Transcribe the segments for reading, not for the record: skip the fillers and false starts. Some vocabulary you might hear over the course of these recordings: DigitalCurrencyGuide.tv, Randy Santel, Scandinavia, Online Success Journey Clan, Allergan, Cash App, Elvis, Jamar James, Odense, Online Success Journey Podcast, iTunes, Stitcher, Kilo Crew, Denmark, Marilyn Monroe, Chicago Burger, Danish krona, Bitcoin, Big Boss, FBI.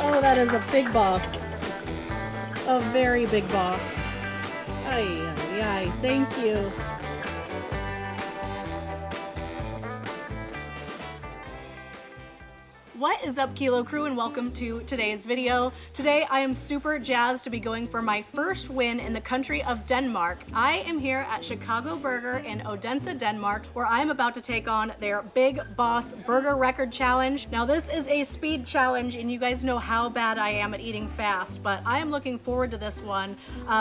Oh, that is a big boss. A very big boss. Ay, ay, ay. Thank you. What is up, Kilo Crew, and welcome to today's video. Today I am super jazzed to be going for my first win in the country of Denmark. I am here at Chicago Burger in Odense, Denmark, where I am about to take on their Big Boss Burger Record Challenge. Now this is a speed challenge, and you guys know how bad I am at eating fast, but I am looking forward to this one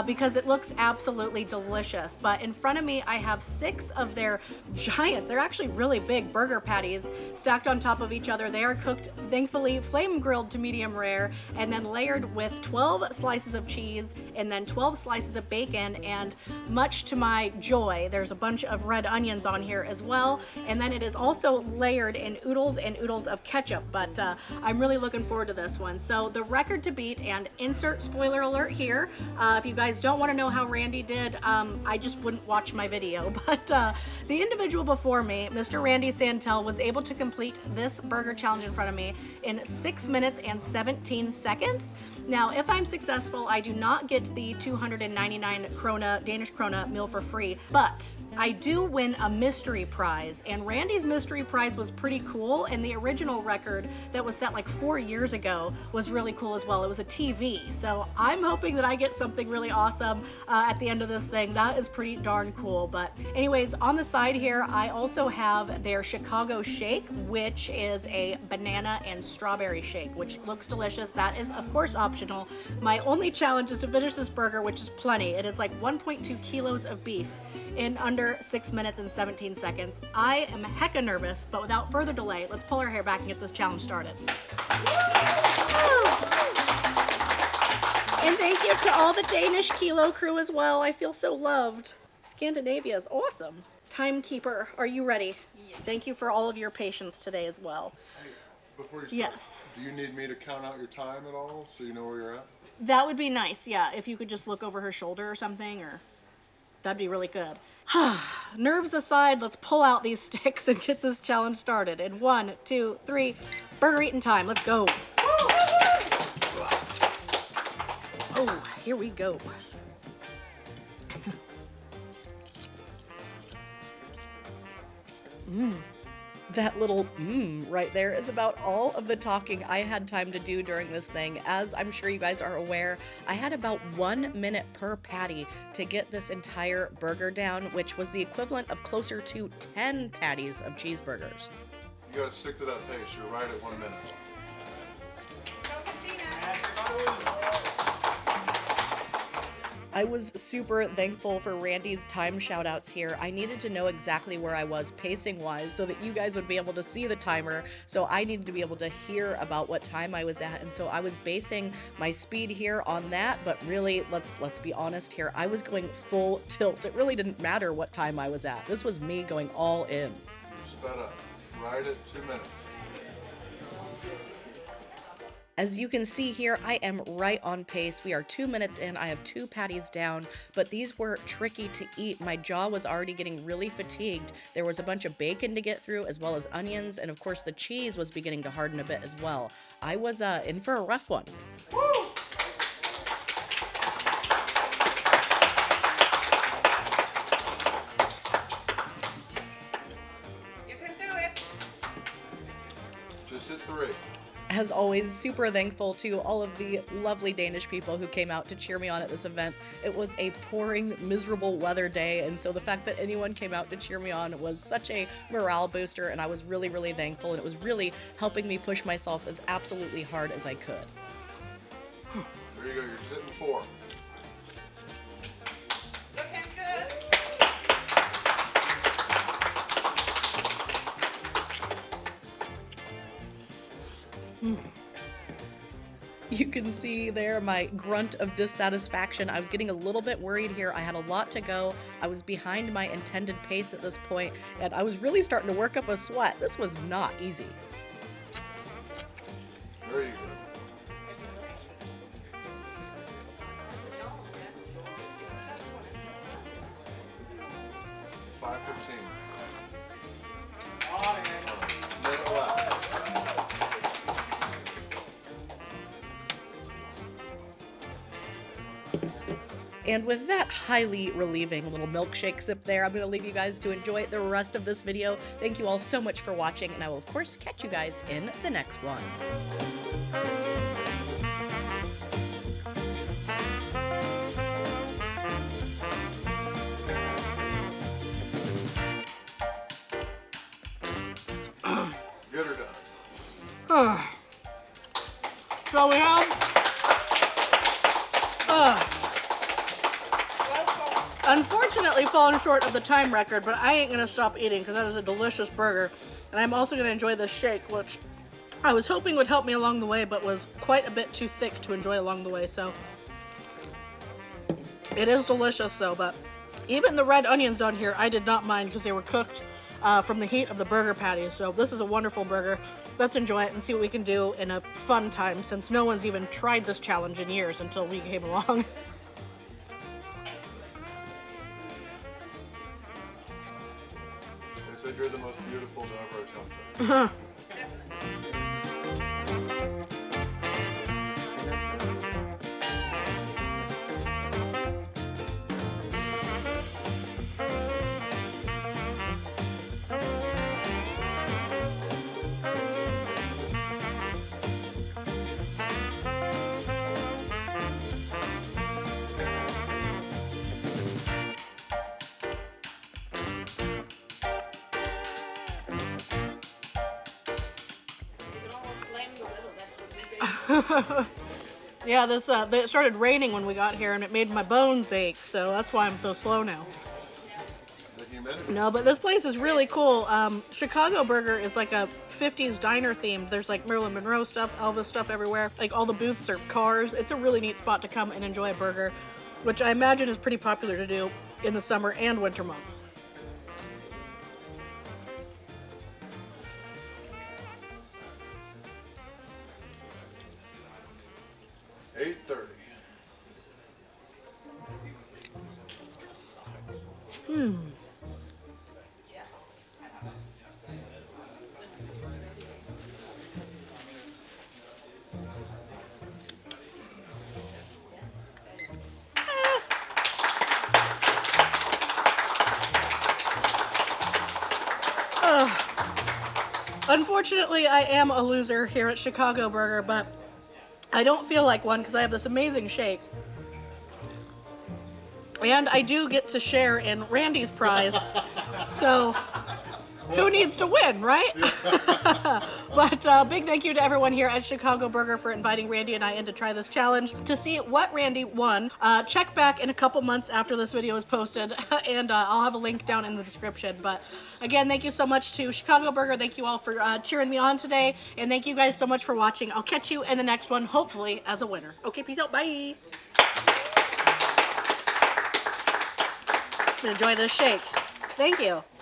because it looks absolutely delicious. But in front of me I have 6 of their giant, they're actually really big burger patties stacked on top of each other. They are cooked, thankfully, flame grilled to medium rare, and then layered with 12 slices of cheese and then 12 slices of bacon, and much to my joy there's a bunch of red onions on here as well, and then it is also layered in oodles and oodles of ketchup. But I'm really looking forward to this one. So the record to beat, and insert spoiler alert here, if you guys don't want to know how Randy did, I just wouldn't watch my video, but the individual before me, Mr. Randy Santel, was able to complete this burger challenge in front of me in 6 minutes and 17 seconds. Now, if I'm successful, I do not get the 299 krona, Danish krona meal for free, but I do win a mystery prize, and Randy's mystery prize was pretty cool, and the original record that was set like 4 years ago was really cool as well. It was a TV, so I'm hoping that I get something really awesome at the end of this thing. That is pretty darn cool. But anyways, on the side here, I also have their Chicago Shake, which is a banana and strawberry shake, which looks delicious. That is, of course, optional. My only challenge is to finish this burger, which is plenty. It is like 1.2 kilos of beef in under 6 minutes and 17 seconds. I am hecka nervous, but without further delay, let's pull our hair back and get this challenge started. And thank you to all the Danish Kilo Crew as well. I feel so loved. Scandinavia is awesome. Timekeeper, are you ready? Yes. Thank you for all of your patience today as well. Hey, before you start, yes, do you need me to count out your time at all so you know where you're at? That would be nice, yeah. If you could just look over her shoulder or something, or... that'd be really good. Nerves aside, let's pull out these sticks and get this challenge started. In 1, 2, 3, burger eating time. Let's go. Oh, here we go. That little right there is about all of the talking I had time to do during this thing. As I'm sure you guys are aware, I had about 1 minute per patty to get this entire burger down, which was the equivalent of closer to 10 patties of cheeseburgers. You gotta stick to that pace, you're right at 1 minute. I was super thankful for Randy's time shoutouts here. I needed to know exactly where I was pacing-wise so that you guys would be able to see the timer, so I needed to be able to hear about what time I was at, and so I was basing my speed here on that, but really, let's be honest here, I was going full tilt. It really didn't matter what time I was at. This was me going all in. You sped up right at 2 minutes. As you can see here, I am right on pace. We are 2 minutes in, I have 2 patties down, but these were tricky to eat. My jaw was already getting really fatigued. There was a bunch of bacon to get through, as well as onions, and of course the cheese was beginning to harden a bit as well. I was in for a rough one. Woo! You can do it. Just hit 3. As always, super thankful to all of the lovely Danish people who came out to cheer me on at this event. It was a pouring, miserable weather day, and so the fact that anyone came out to cheer me on was such a morale booster, and I was really, really thankful, and it was really helping me push myself as absolutely hard as I could. There you go, you're sitting 4. You can see there my grunt of dissatisfaction. I was getting a little bit worried here. I had a lot to go. I was behind my intended pace at this point, and I was really starting to work up a sweat. This was not easy. There you go. $5.15. And with that highly relieving little milkshake sip there, I'm going to leave you guys to enjoy the rest of this video. Thank you all so much for watching, and I will, of course, catch you guys in the next one. So we have unfortunately fallen short of the time record, but I ain't gonna stop eating because that is a delicious burger, and I'm also gonna enjoy this shake, which I was hoping would help me along the way, but was quite a bit too thick to enjoy along the way. So it is delicious though, but even the red onions on here I did not mind because they were cooked from the heat of the burger patty. So this is a wonderful burger. Let's enjoy it and see what we can do in a fun time, since no one's even tried this challenge in years until we came along. They said you're the most beautiful to ever attempt it. Yeah, this it started raining when we got here, and it made my bones ache, so that's why I'm so slow now. No, but this place is really cool. Chicago Burger is like a 50s diner themed. There's like Marilyn Monroe stuff, Elvis stuff everywhere. Like all the booths are cars. It's a really neat spot to come and enjoy a burger, which I imagine is pretty popular to do in the summer and winter months. Unfortunately, I am a loser here at Chicago Burger, but I don't feel like one because I have this amazing shake. And I do get to share in Randy's prize, so who needs to win, right? But big thank you to everyone here at Chicago Burger for inviting Randy and I in to try this challenge. To see what Randy won, check back in a couple months after this video is posted, and I'll have a link down in the description. But again, thank you so much to Chicago Burger. Thank you all for cheering me on today, and thank you guys so much for watching. I'll catch you in the next one, hopefully as a winner. Okay, peace out, bye. Enjoy this shake. Thank you.